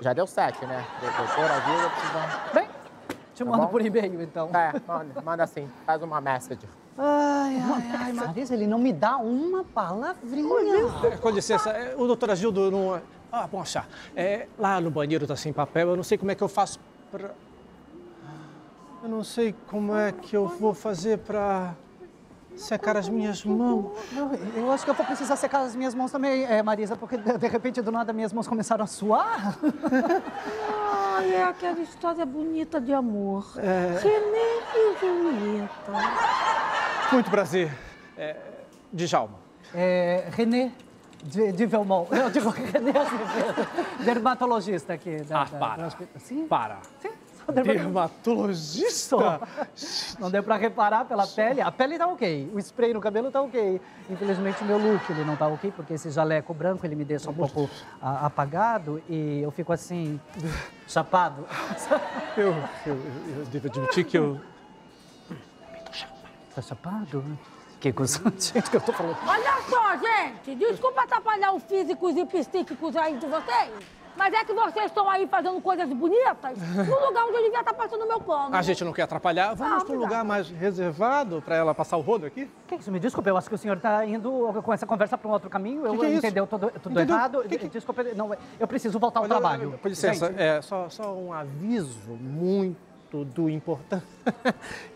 Já deu 7, né? Doutor Agildo, precisamos... Bem, te mando por e-mail, então. É, manda assim, faz uma message. Ai, Marisa, ele não me dá uma palavrinha. Com licença, o doutor Agildo não... Ah, bom achar. É, lá no banheiro tá sem papel, eu não sei como é que eu faço pra... Eu não sei como é que eu vou fazer pra... secar as minhas mãos. Eu acho que eu vou precisar secar as minhas mãos também, Marisa, porque de repente, do nada, minhas mãos começaram a suar. Ah, é aquela história bonita de amor. Renée e Julieta. Muito prazer. Djalma. Renée de Belmont. Eu digo Renée de dermatologista aqui. Para. Sim? Para. Sim? Dermatologista? Não deu pra reparar pela pele. A pele tá ok, o spray no cabelo tá ok. Infelizmente, o meu look ele não tá ok, porque esse jaleco branco ele me deixa um pouco apagado e eu fico assim, chapado. Eu devo admitir que eu... Tá chapado, né? Que coisa que eu tô falando. Olha só, gente, desculpa atrapalhar o físico e psíquicos aí de vocês. Mas é que vocês estão aí fazendo coisas bonitas no lugar onde eu devia estar passando o meu pano. A gente não quer atrapalhar. Vamos para um lugar mais reservado para ela passar o rodo aqui? Que isso? Me desculpe, eu acho que o senhor está indo com essa conversa para um outro caminho. Entendeu tudo errado. Desculpa, não, eu preciso voltar ao trabalho. Com licença, só um aviso muito importante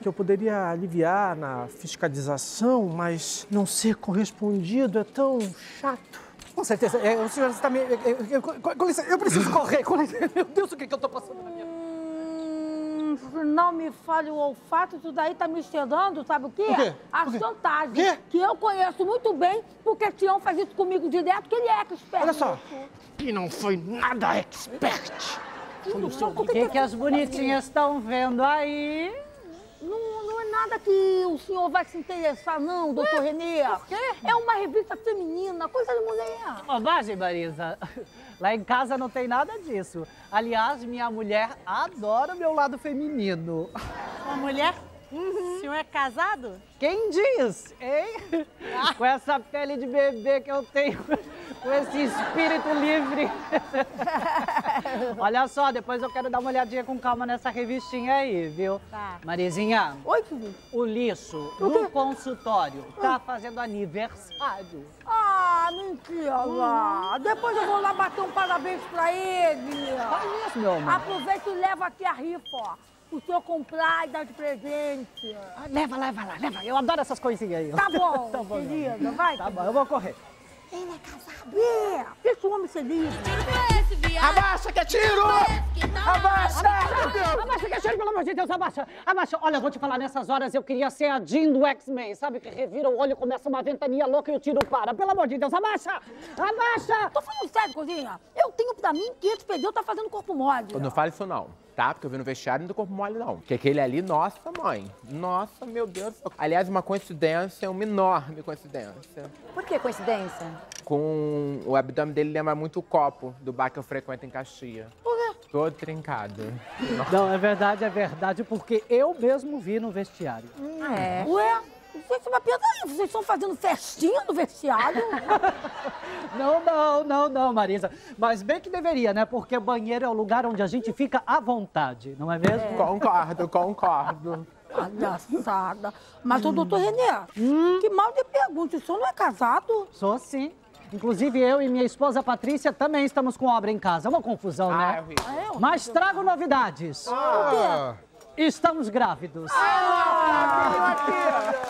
que eu poderia aliviar na fiscalização, mas não ser correspondido é tão chato. Com certeza, o senhor está me... Com licença, eu preciso correr, com licença. Meu Deus, o que eu tô passando na minha... Não me fale o olfato, isso daí tá me cheirando, sabe o quê? O quê? A chantagem, que eu conheço muito bem, porque Tião faz isso comigo direto, que ele é expert. Olha só, que não foi nada expert. O que as bonitinhas estão vendo aí? Não é nada que o senhor vai se interessar, não, doutor Renée. Por quê? É uma revista feminina, coisa de mulher. Bobagem, Marisa. Lá em casa não tem nada disso. Aliás, minha mulher adora o meu lado feminino. Uma mulher? O senhor é casado? Quem diz, hein? Com essa pele de bebê que eu tenho, com esse espírito livre. Olha só, depois eu quero dar uma olhadinha com calma nessa revistinha aí, viu? Tá. Marizinha, oi, o lixo do consultório tá fazendo aniversário. Ah, mentira! Depois eu vou lá bater um parabéns pra ele. Faz isso, meu amor. Aproveita e leva aqui a rifa, ó. O senhor comprar e dar de presente. Ah, leva. Eu adoro essas coisinhas aí. Tá bom, tá bom, querida. Vai. Tá bom, eu vou correr. Ele é casado. Deixa o homem ser livre. Abaixa que é tiro! Abaixa que é tiro, pelo amor de Deus, abaixa. Olha, eu vou te falar, nessas horas eu queria ser a Jean do X-Men, sabe? Que revira o olho, começa uma ventania louca e o tiro para. Pelo amor de Deus, abaixa! Tô falando sério, cozinha. Eu tenho pra mim que esse perdeu tá fazendo corpo mole. Eu não falo isso não, tá? Porque eu vi no vestiário não do corpo mole não. Porque aquele ali, nossa mãe. Nossa, meu Deus. Aliás, uma coincidência, uma enorme coincidência. Por que coincidência? Com o abdômen dele lembra muito o copo do bar que eu frequento em Caxias. Por quê? Todo trincado. Não, é verdade, porque eu mesmo vi no vestiário. Ué? Mas peraí, vocês estão fazendo festinha no vestiário? Não, Marisa. Mas bem que deveria, né? Porque banheiro é o lugar onde a gente fica à vontade, não é mesmo? Concordo. Palhaçada. Mas, ô, doutor Renée, que mal de pergunta, o senhor não é casado? Sou sim. Inclusive, eu e minha esposa Patrícia também estamos com obra em casa. É uma confusão, né? Mas trago novidades. O quê? Estamos grávidos.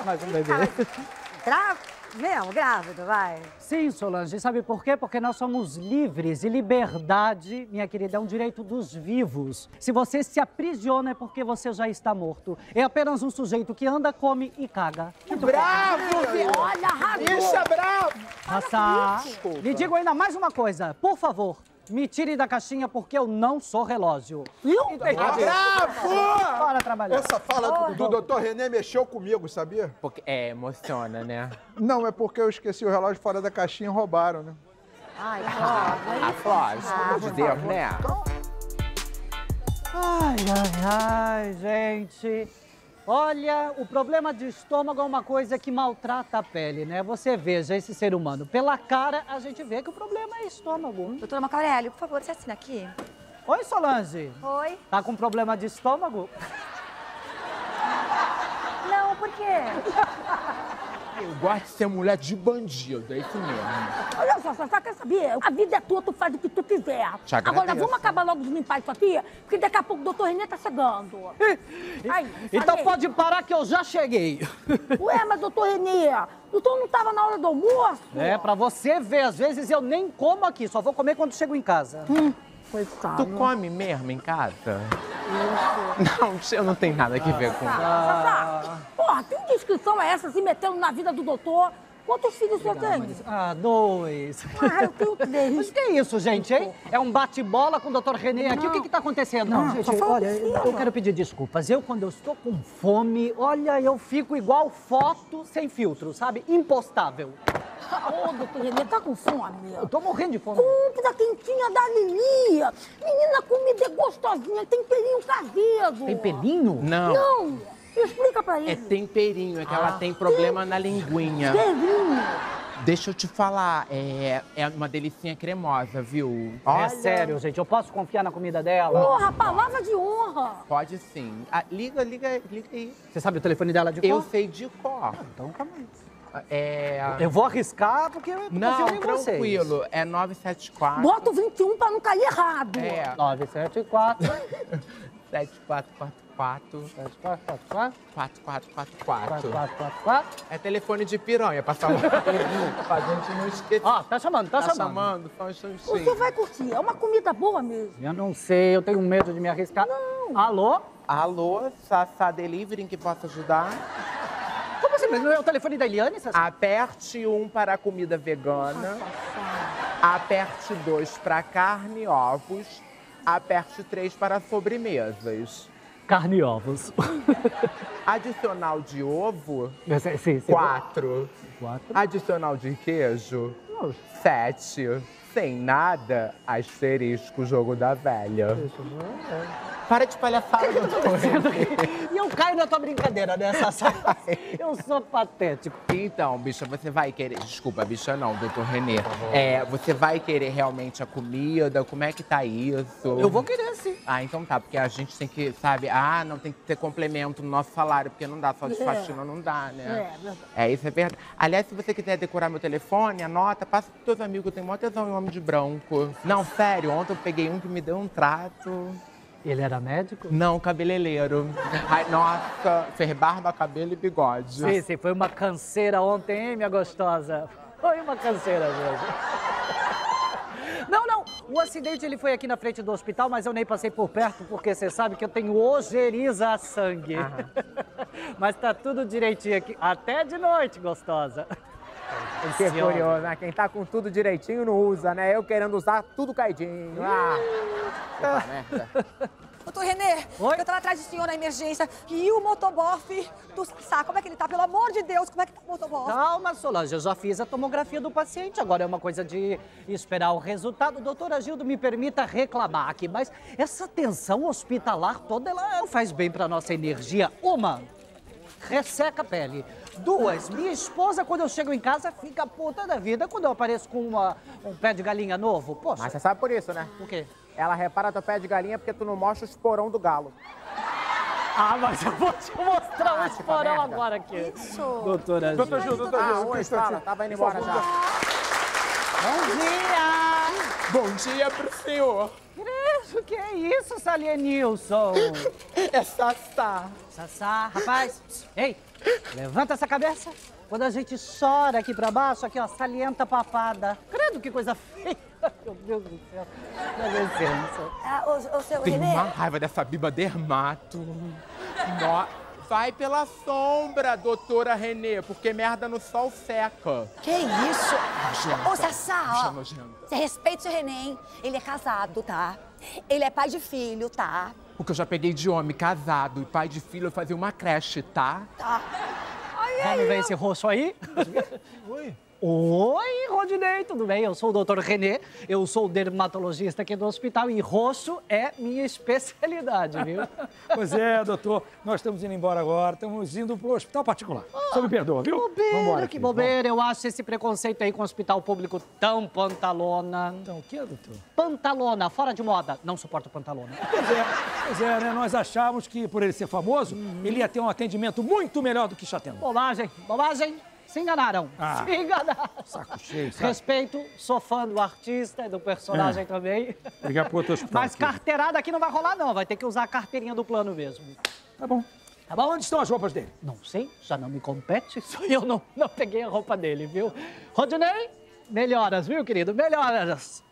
Mais um bebê. Grávido, vai. Sim, Solange. Sabe por quê? Porque nós somos livres e liberdade, minha querida, é um direito dos vivos. Se você se aprisiona é porque você já está morto. É apenas um sujeito que anda, come e caga. Que bravo! Olha, arrasou! Isso é bravo! Sassá, lhe digo ainda mais uma coisa. Por favor, me tire da caixinha porque eu não sou relógio. Bravo! Bora trabalhar. Essa fala do doutor Renée mexeu comigo, sabia? Porque, emociona, né? Não, é porque eu esqueci o relógio fora da caixinha e roubaram, né? Ai, pelo amor de Deus, né? Ai, gente. Olha, o problema de estômago é uma coisa que maltrata a pele, né? Você veja esse ser humano. Pela cara, a gente vê que o problema é estômago. Doutora Macaurélio, por favor, você assina aqui. Oi, Solange. Oi. Tá com problema de estômago? Não, por quê? Eu gosto de ser mulher de bandido, é isso mesmo. Olha só, Sassá, quer saber? A vida é tua, tu faz o que tu quiser. Agora vamos acabar logo de limpar isso aqui, porque daqui a pouco o doutor Renée tá chegando. Aí, então pode parar que eu já cheguei. Ué, mas doutor Renée, o doutor não tava na hora do almoço? É, pra você ver, às vezes eu nem como aqui, só vou comer quando chego em casa. Coitado. Tu come mesmo em casa? Isso. Não, eu não tenho nada que ver com isso. Sassá, porra, que indiscrição é essa se metendo na vida do doutor? Quantos filhos você tem? Mas... Ah, 2. Ah, eu tenho 3. Mas que é isso, gente, hein? É um bate-bola com o doutor Renée aqui? Não. O que que tá acontecendo? Não, gente, olha, eu quero pedir desculpas. Eu, quando eu estou com fome, olha, eu fico igual foto sem filtro, sabe? Impostável. Ô, doutor Renée, tá com fome? Eu tô morrendo de fome. Compra a quentinha da Lilia. Menina, comida é gostosinha, tem pelinho caseiro. Tem pelinho? Não. Não, explica pra ele. É temperinho, é que ela tem problema na linguinha. Temperinho? Deixa eu te falar, é uma delicinha cremosa, viu? Olha. É sério, gente, eu posso confiar na comida dela? Porra, palavra de honra! Pode sim. Ah, liga aí. Você sabe o telefone dela de cor? Eu sei de cor. Ah, então calma aí. Eu vou arriscar porque eu tô confiando em vocês. Não, tranquilo. É 974. Bota o 21 pra não cair errado. É. 974. 7444. 7444? 4444. 4444. É telefone de piranha pra chamar. Pra gente não esquecer. Ó, tá chamando. Você vai curtir. É uma comida boa mesmo. Eu não sei, eu tenho medo de me arriscar. Não. Alô? Alô, Sassá Delivery, em que posso ajudar? Mas não é o telefone da Eliane, Sassá? Aperte 1 para a comida vegana. Aperte 2 para carne e ovos. Aperte 3 para sobremesas. Carne e ovos. Adicional de ovo, 4. Adicional de queijo, 7. Sem nada, asterisco, jogo da velha. Para de palhaçada, doutor. E eu caio na tua brincadeira, né, Sassá? Eu sou patético. Então, bicha, você vai querer... Desculpa, bicha, não, doutor Renée. Você vai querer realmente a comida? Como é que tá isso? Eu vou querer, sim. Ah, então tá, porque a gente tem que, sabe... Ah, não, tem que ter complemento no nosso salário, porque não dá, só de faxina não dá, né? Isso é verdade. Aliás, se você quiser decorar meu telefone, anota, passa pros teus amigos, tem mó tesão em homem de branco. Não, sério, ontem eu peguei um que me deu um trato... Ele era médico? Não, cabeleireiro. Ai, nossa, fez barba, cabelo e bigode. Sim, foi uma canseira ontem, hein, minha gostosa? Foi uma canseira mesmo. Não, o acidente ele foi aqui na frente do hospital, mas eu nem passei por perto, porque você sabe que eu tenho ojeriza a sangue. Mas tá tudo direitinho aqui, até de noite, gostosa. Que é curioso, né? Quem tá com tudo direitinho não usa, né? Eu querendo usar tudo caidinho. Doutor Renée, eu tô atrás do senhor na emergência. E o motobofe do Sassá, como é que ele tá? Pelo amor de Deus, como é que tá o motobofe? Calma, Solange, eu já fiz a tomografia do paciente. Agora é uma coisa de esperar o resultado. Doutor Agildo, me permita reclamar aqui, mas essa tensão hospitalar toda, ela faz bem pra nossa energia. Uma, resseca a pele. 2, minha esposa, quando eu chego em casa, fica puta da vida quando eu apareço com um pé de galinha novo. Poxa. Mas você sabe por isso, né? Por quê? Ela repara teu pé de galinha porque tu não mostra o esporão do galo. Ah, mas eu vou te mostrar o esporão agora aqui. Isso. Doutora Jean. Doutor Jean, tava indo embora já. Bom dia! Bom dia pro senhor. O que é isso, Salienilson? É Sassá. Sassá, rapaz. Ei, levanta essa cabeça. Quando a gente chora aqui pra baixo, aqui, ó, salienta papada. Credo, que coisa feia. Meu Deus do céu. Dá licença. O seu Renée... Tem uma raiva dessa biba dermato. Vai pela sombra, doutora Renée, porque merda no sol seca. Que isso? Ô, Sassá, ó. Você respeita o seu Renée, hein? Ele é casado, tá? Ele é pai de filho, tá? O que eu já peguei de homem casado e pai de filho, eu fazia uma creche, tá? Tá. Vamos ver esse rosto aí? Oi. Oi, Rodinei, tudo bem? Eu sou o Dr. Renée, eu sou dermatologista aqui do hospital e roxo é minha especialidade, viu? Pois é, doutor, nós estamos indo embora agora, estamos indo para o hospital particular. Oh, só me perdoa, viu? Que bobeira, eu acho esse preconceito aí com o hospital público tão pantalona. Então, o que é, doutor? Pantalona, fora de moda, não suporto pantalona. Pois é, né? Nós achávamos que por ele ser famoso, ele ia ter um atendimento muito melhor do que está tendo. Bobagem, bobagem. Se enganaram, se enganaram. Saco cheio, sabe? Respeito, sou fã do artista e do personagem também. Ligar pro outro hospital. Mas carteirada aqui não vai rolar, não. Vai ter que usar a carteirinha do plano mesmo. Tá bom. Tá bom? Onde estão as roupas dele? Não sei, já não me compete. Só eu não peguei a roupa dele, viu? Rodinei, melhoras, viu, querido? Melhoras.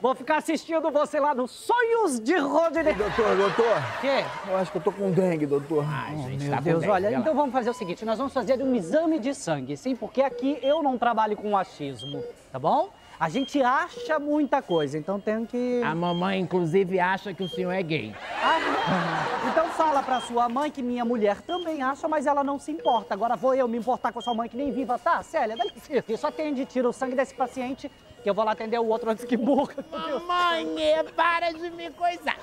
Vou ficar assistindo você lá nos Sonhos de Rodrigo. Doutor. O quê? Eu acho que eu tô com dengue, doutor. Ai, gente, meu Deus, olha, então vamos fazer o seguinte, nós vamos fazer um exame de sangue, sim, porque aqui eu não trabalho com achismo, tá bom? A gente acha muita coisa, então tem que... A mamãe, inclusive, acha que o senhor é gay. Ah, então fala pra sua mãe que minha mulher também acha, mas ela não se importa. Agora vou eu me importar com a sua mãe que nem viva, tá? Célia, dá licença. Só atende, tira o sangue desse paciente, que eu vou lá atender o outro antes que morra. Mamãe, para de me coisar.